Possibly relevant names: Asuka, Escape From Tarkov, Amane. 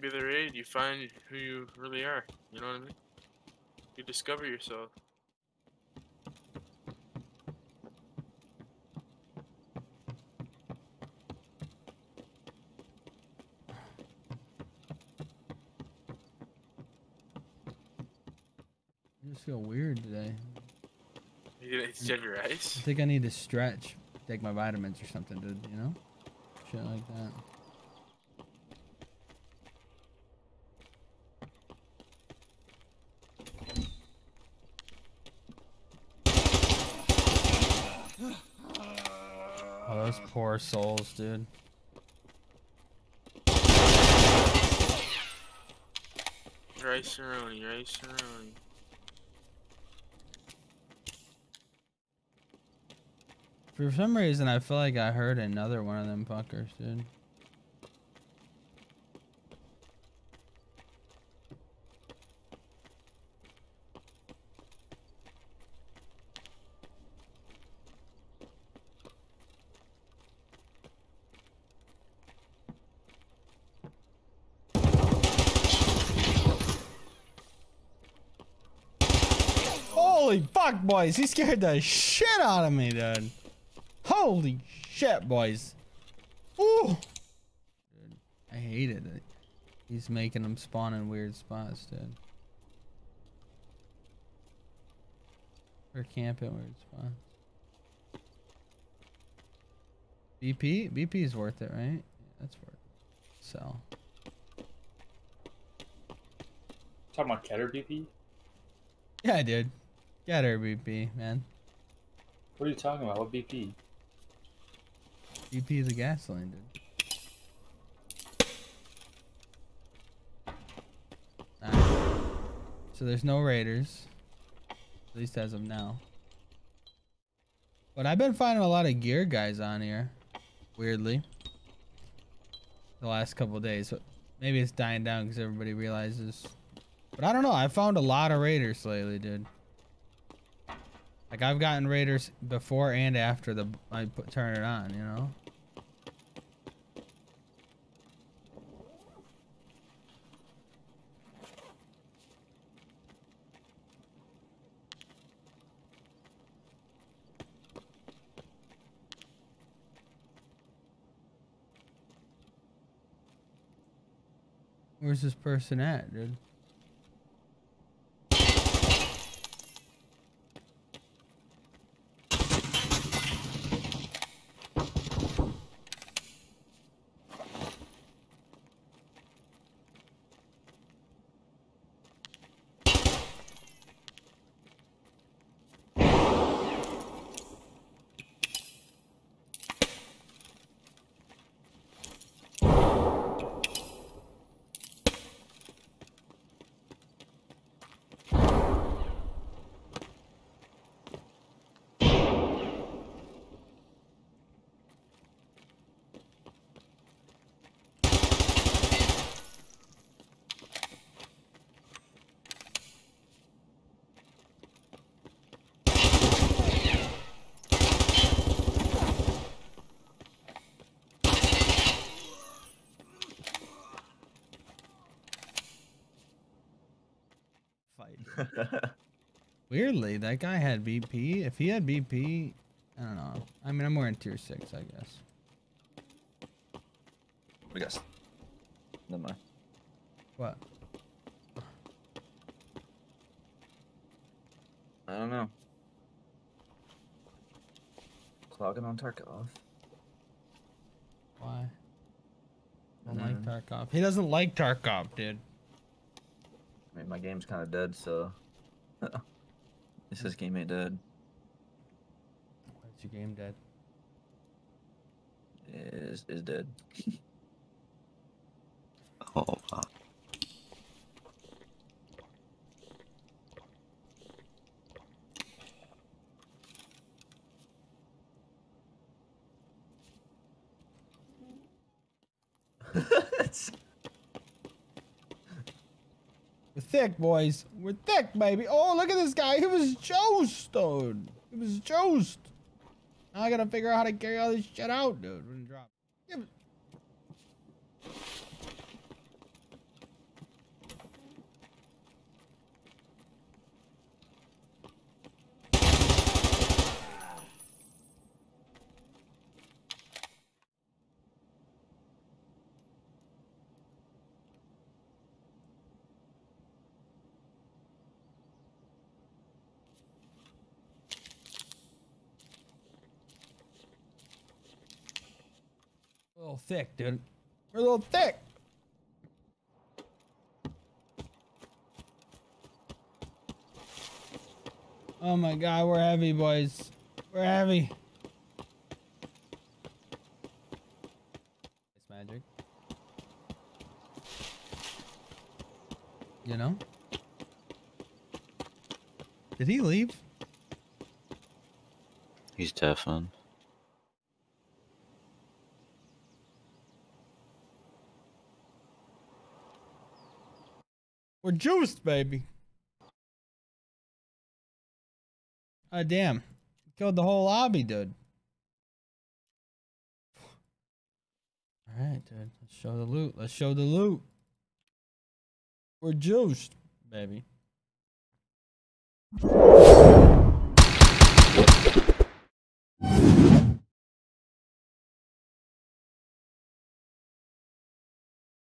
maybe their aid, you find who you really are. You know what I mean? You discover yourself. I just feel weird today. You gonna eat your rice? I think I need to stretch, take my vitamins or something, dude, you know? Shit like that. Oh, those poor souls, dude. Rice-a-roni, rice-a-roni. For some reason, I feel like I heard another one of them fuckers, dude. Holy fuck, boys! He scared the shit out of me, dude. Holy shit, boys. Ooh. Dude, I hated it. He's making them spawn in weird spots, dude. Or camp in weird spots. BP? BP is worth it, right? Yeah, that's worth it. Sell. Talking about Keter BP? Yeah, dude. Keter BP, man. What are you talking about? What BP? BP is a gasoline, dude. Alright. So there's no raiders. At least as of now. But I've been finding a lot of gear guys on here. Weirdly. The last couple of days. But maybe it's dying down because everybody realizes. But I don't know. I found a lot of raiders lately, dude. Like, I've gotten raiders before and after I turn it on, you know? Where's this person at, dude? Weirdly, that guy had BP. If he had BP, I don't know. I mean, I'm wearing tier 6, I guess. We got... Never mind. What? I don't know. Clogging on Tarkov. Why? I don't like Tarkov. He doesn't like Tarkov, dude. I mean, my game's kind of dead, so... It says game ain't dead. What's your game dead? Is dead. Oh, wow. Thick, boys. We're thick, baby. Oh, look at this guy. He was joust, dude. He was joust. Now I gotta figure out how to carry all this shit out, dude. We're gonna drop. Yeah, but... A little thick, dude. We're a little thick. Oh my God, we're heavy, boys. We're heavy. It's magic. You know? Did he leave? He's tough, man. We're juiced, baby. Oh, damn. Killed the whole lobby, dude. All right, dude. Let's show the loot. Let's show the loot. We're juiced, baby.